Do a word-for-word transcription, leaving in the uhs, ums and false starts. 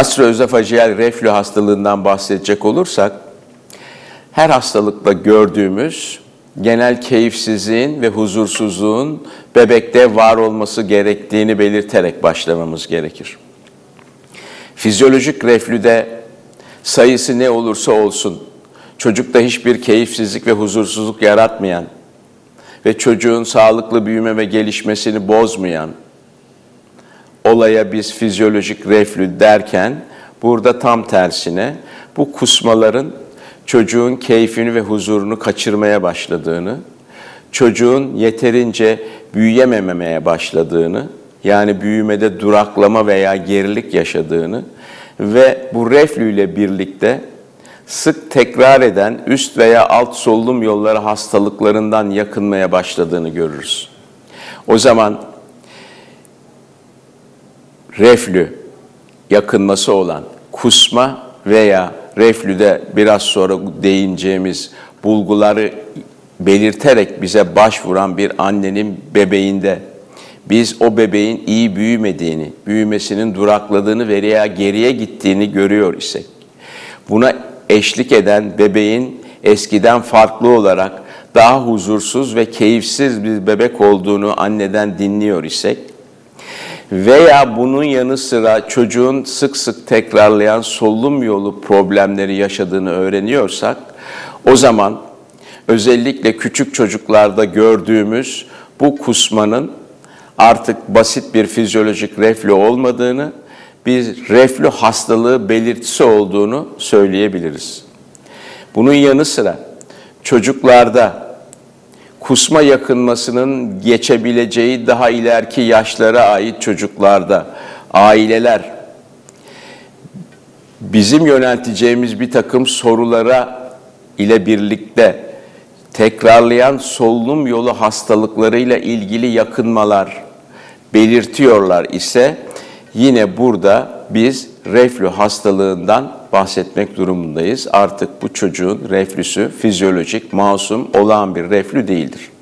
Gastroesophageal reflü hastalığından bahsedecek olursak, her hastalıkta gördüğümüz genel keyifsizliğin ve huzursuzluğun bebekte var olması gerektiğini belirterek başlamamız gerekir. Fizyolojik reflüde sayısı ne olursa olsun, çocukta hiçbir keyifsizlik ve huzursuzluk yaratmayan ve çocuğun sağlıklı büyüme ve gelişmesini bozmayan olaya biz fizyolojik reflü derken, burada tam tersine bu kusmaların çocuğun keyfini ve huzurunu kaçırmaya başladığını, çocuğun yeterince büyüyememeye başladığını, yani büyümede duraklama veya gerilik yaşadığını ve bu reflüyle birlikte sık tekrar eden üst veya alt solunum yolları hastalıklarından yakınmaya başladığını görürüz. O zaman reflü yakınması olan kusma veya reflüde biraz sonra değineceğimiz bulguları belirterek bize başvuran bir annenin bebeğinde biz o bebeğin iyi büyümediğini, büyümesinin durakladığını veya geriye gittiğini görüyor isek, buna eşlik eden bebeğin eskiden farklı olarak daha huzursuz ve keyifsiz bir bebek olduğunu anneden dinliyor isek veya bunun yanı sıra çocuğun sık sık tekrarlayan solunum yolu problemleri yaşadığını öğreniyorsak, o zaman özellikle küçük çocuklarda gördüğümüz bu kusmanın artık basit bir fizyolojik reflü olmadığını, bir reflü hastalığı belirtisi olduğunu söyleyebiliriz. Bunun yanı sıra çocuklarda kusma yakınmasının geçebileceği daha ileriki yaşlara ait çocuklarda aileler bizim yönelteceğimiz bir takım sorulara ile birlikte tekrarlayan solunum yolu hastalıklarıyla ilgili yakınmalar belirtiyorlar ise yine burada biz reflü hastalığından bahsetmek durumundayız. Artık bu çocuğun reflüsü fizyolojik, masum, olağan bir reflü değildir.